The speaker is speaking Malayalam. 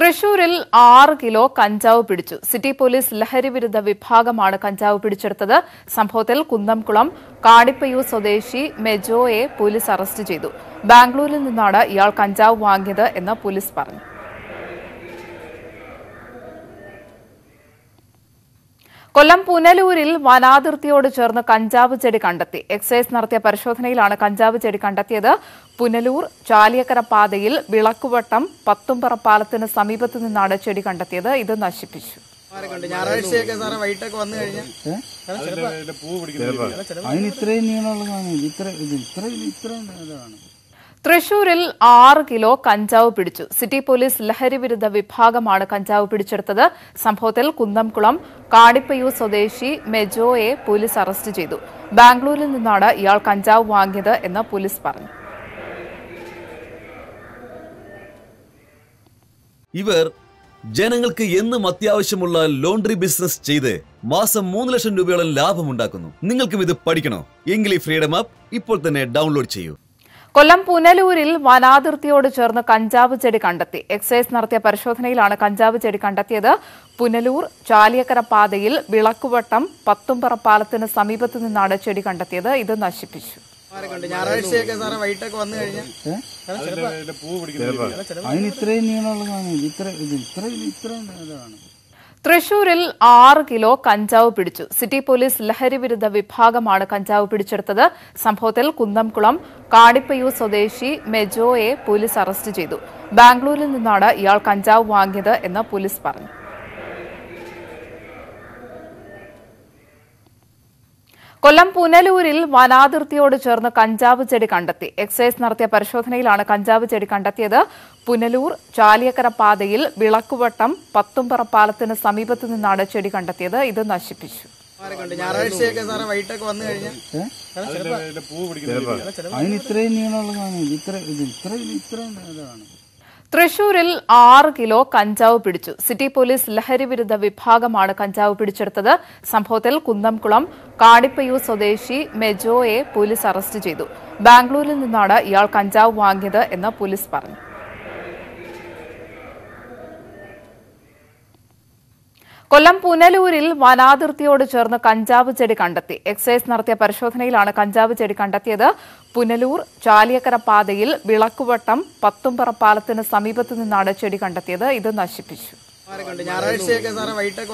തൃശ്ശൂരിൽ 6 കിലോ കഞ്ചാവ് പിടിച്ചു. സിറ്റി പോലീസ് ലഹരിവിരുദ്ധ വിഭാഗമാണ് കഞ്ചാവ് പിടിച്ചെടുത്തത്. സംഭവത്തിൽ കുന്നംകുളം കാണിപ്പയ്യൂർ സ്വദേശി മെജോയെ പോലീസ് അറസ്റ്റ് ചെയ്തു. ബാംഗ്ലൂരിൽ നിന്നാണ് ഇയാൾ കഞ്ചാവ് വാങ്ങിയത് എന്ന് പോലീസ് പറഞ്ഞു. കൊല്ലം പുനലൂരിൽ വനാതിർത്തിയോട് ചേർന്ന് കഞ്ചാവ് ചെടി കണ്ടെത്തി. എക്സൈസ് നടത്തിയ പരിശോധനയിലാണ് കഞ്ചാവ് ചെടി കണ്ടെത്തിയത്. പുനലൂർ ചാലിയക്കര പാതയിൽ വിളക്കുവട്ടം പത്തുംപറ പാലത്തിന് സമീപത്ത് നിന്നാണ് ചെടി കണ്ടെത്തിയത്. ഇത് നശിപ്പിച്ചു. തൃശൂരിൽ 6 കിലോ കഞ്ചാവ് പിടിച്ചു. സിറ്റി പോലീസ് ലഹരിവിരുദ്ധ വിഭാഗമാണ് കഞ്ചാവ് പിടിച്ചെടുത്തത്. സംഭവത്തിൽ കുന്നംകുളം കാണിപ്പയ്യൂർ സ്വദേശി മെജോയെ പോലീസ് അറസ്റ്റ് ചെയ്തു. ബാംഗ്ലൂരിൽ നിന്നാണ് ഇയാൾ കഞ്ചാവ് വാങ്ങിയത് എന്ന് പോലീസ് പറഞ്ഞു. ഇവർ ജനങ്ങൾക്ക് എന്നും അത്യാവശ്യമുള്ള ലോണ്ടറി ബിസിനസ് ചെയ്ത് മാസം 3 ലക്ഷം രൂപയോളം ലാഭമുണ്ടാക്കുന്നു. നിങ്ങൾക്കും ഇത് പഠിക്കണോ? എങ്കിൽ ഈ ഫ്രീഡം ആപ്പ് ഇപ്പോൾ തന്നെ ഡൗൺലോഡ് ചെയ്യൂ. കൊല്ലം പുനലൂരിൽ വനാതിർത്തിയോട് ചേർന്ന് കഞ്ചാവ് ചെടി കണ്ടെത്തി. എക്സൈസ് നടത്തിയ പരിശോധനയിലാണ് കഞ്ചാവ് ചെടി കണ്ടെത്തിയത്. പുനലൂർ ചാലിയക്കര പാതയിൽ വിളക്കുവട്ടം പത്തുംപറ പാലത്തിന് സമീപത്ത് നിന്നാണ് ചെടി കണ്ടെത്തിയത്. ഇത് നശിപ്പിച്ചു. തൃശൂരിൽ 6 കിലോ കഞ്ചാവ് പിടിച്ചു. സിറ്റി പോലീസ് ലഹരിവിരുദ്ധ വിഭാഗമാണ് കഞ്ചാവ് പിടിച്ചെടുത്തത്. സംഭവത്തിൽ കുന്നംകുളം കാണിപ്പയ്യൂർ സ്വദേശി മെജോയെ പോലീസ് അറസ്റ്റ് ചെയ്തു. ബാംഗ്ലൂരിൽ നിന്നാണ് ഇയാൾ കഞ്ചാവ് വാങ്ങിയത് എന്ന് പോലീസ് പറഞ്ഞു. കൊല്ലം പുനലൂരിൽ വനാതിർത്തിയോട് ചേർന്ന് കഞ്ചാവ് ചെടി കണ്ടെത്തി. എക്സൈസ് നടത്തിയ പരിശോധനയിലാണ് കഞ്ചാവ് ചെടി കണ്ടെത്തിയത്. പുനലൂർ ചാലിയക്കര പാതയിൽ വിളക്കുവട്ടം പത്തുംപറ പാലത്തിന് സമീപത്ത് നിന്നാണ് ചെടി കണ്ടെത്തിയത്. ഇത് നശിപ്പിച്ചു. തൃശൂരിൽ 6 കിലോ കഞ്ചാവ് പിടിച്ചു. സിറ്റി പോലീസ് ലഹരിവിരുദ്ധ വിഭാഗമാണ് കഞ്ചാവ് പിടിച്ചെടുത്തത്. സംഭവത്തിൽ കുന്നംകുളം കാണിപ്പയ്യൂർ സ്വദേശി മെജോയെ പോലീസ് അറസ്റ്റ് ചെയ്തു. ബാംഗ്ലൂരിൽ നിന്നാണ് ഇയാൾ കഞ്ചാവ് വാങ്ങിയത് എന്ന് പോലീസ് പറഞ്ഞു. കൊല്ലം പുനലൂരിൽ വനാതിർത്തിയോട് ചേർന്ന് കഞ്ചാവ് ചെടി കണ്ടെത്തി. എക്സൈസ് നടത്തിയ പരിശോധനയിലാണ് കഞ്ചാവ് ചെടി കണ്ടെത്തിയത്. പുനലൂർ ചാലിയക്കര പാതയിൽ വിളക്കുവട്ടം പത്തുംപറ പാലത്തിന് സമീപത്ത് നിന്നാണ് ചെടി കണ്ടെത്തിയത്. ഇത് നശിപ്പിച്ചു.